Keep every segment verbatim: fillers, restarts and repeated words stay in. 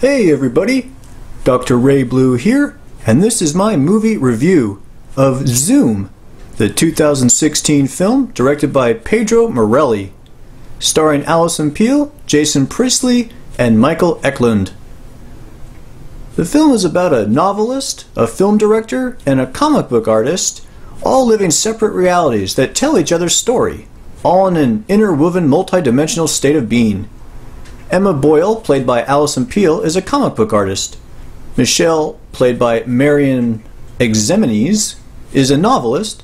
Hey everybody, Doctor Ray Blue here, and this is my movie review of Zoom, the two thousand sixteen film directed by Pedro Morelli, starring Alison Pill, Jason Priestley, and Michael Eklund. The film is about a novelist, a film director, and a comic book artist, all living separate realities that tell each other's story, all in an interwoven multidimensional state of being. Emma Boyle, played by Alison Pill, is a comic book artist. Michelle, played by Mariana Ximenes, is a novelist.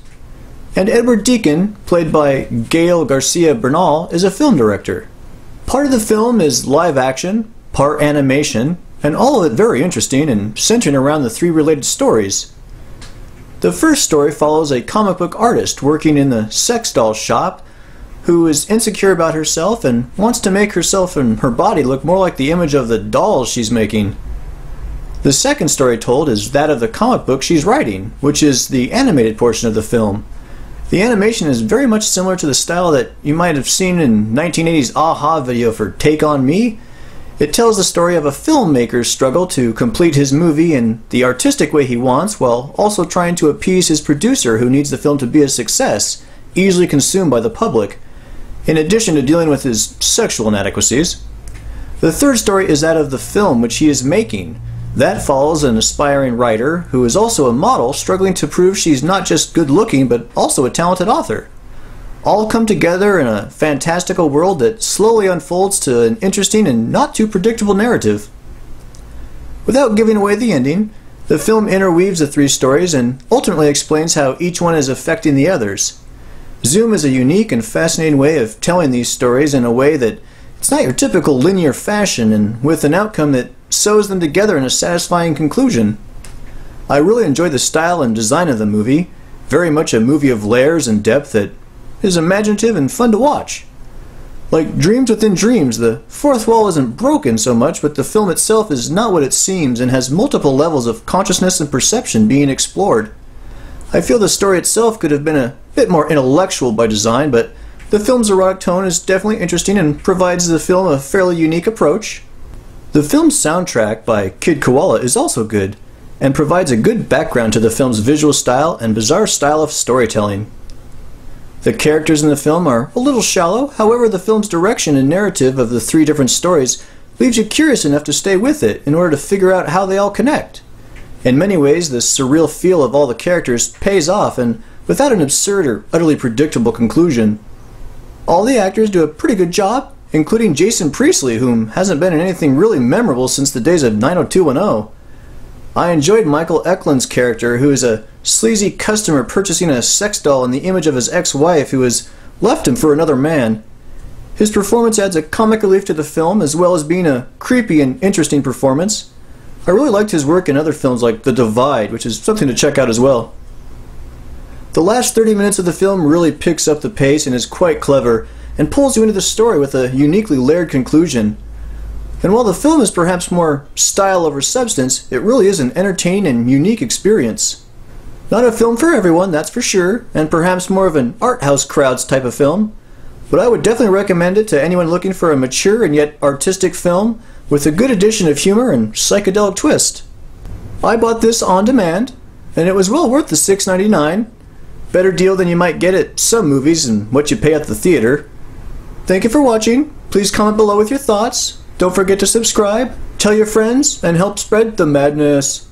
And Edward Deacon, played by Gael Garcia Bernal, is a film director. Part of the film is live action, part animation, and all of it very interesting and centering around the three related stories. The first story follows a comic book artist working in the sex doll shop who is insecure about herself and wants to make herself and her body look more like the image of the dolls she's making. The second story told is that of the comic book she's writing, which is the animated portion of the film. The animation is very much similar to the style that you might have seen in nineteen eighties Aha video for Take On Me. It tells the story of a filmmaker's struggle to complete his movie in the artistic way he wants, while also trying to appease his producer who needs the film to be a success, easily consumed by the public, in addition to dealing with his sexual inadequacies. The third story is that of the film which he is making. That follows an aspiring writer who is also a model struggling to prove she's not just good-looking but also a talented author. All come together in a fantastical world that slowly unfolds to an interesting and not too predictable narrative. Without giving away the ending, the film interweaves the three stories and ultimately explains how each one is affecting the others. Zoom is a unique and fascinating way of telling these stories in a way that it's not your typical linear fashion, and with an outcome that sews them together in a satisfying conclusion. I really enjoyed the style and design of the movie, very much a movie of layers and depth that is imaginative and fun to watch. Like Dreams Within Dreams, the fourth wall isn't broken so much, but the film itself is not what it seems and has multiple levels of consciousness and perception being explored. I feel the story itself could have been a bit more intellectual by design, but the film's erotic tone is definitely interesting and provides the film a fairly unique approach. The film's soundtrack by Kid Koala is also good, and provides a good background to the film's visual style and bizarre style of storytelling. The characters in the film are a little shallow, however the film's direction and narrative of the three different stories leaves you curious enough to stay with it in order to figure out how they all connect. In many ways, the surreal feel of all the characters pays off, and without an absurd or utterly predictable conclusion. All the actors do a pretty good job, including Jason Priestley, whom hasn't been in anything really memorable since the days of nine oh two one oh. I enjoyed Michael Eklund's character, who is a sleazy customer purchasing a sex doll in the image of his ex-wife who has left him for another man. His performance adds a comic relief to the film, as well as being a creepy and interesting performance. I really liked his work in other films like The Divide, which is something to check out as well. The last thirty minutes of the film really picks up the pace and is quite clever, and pulls you into the story with a uniquely layered conclusion. And while the film is perhaps more style over substance, it really is an entertaining and unique experience. Not a film for everyone, that's for sure, and perhaps more of an art house crowds type of film, but I would definitely recommend it to anyone looking for a mature and yet artistic film with a good addition of humor and psychedelic twist. I bought this on demand, and it was well worth the six ninety-nine. Better deal than you might get at some movies and what you pay at the theater. Thank you for watching. Please comment below with your thoughts. Don't forget to subscribe, tell your friends, and help spread the madness.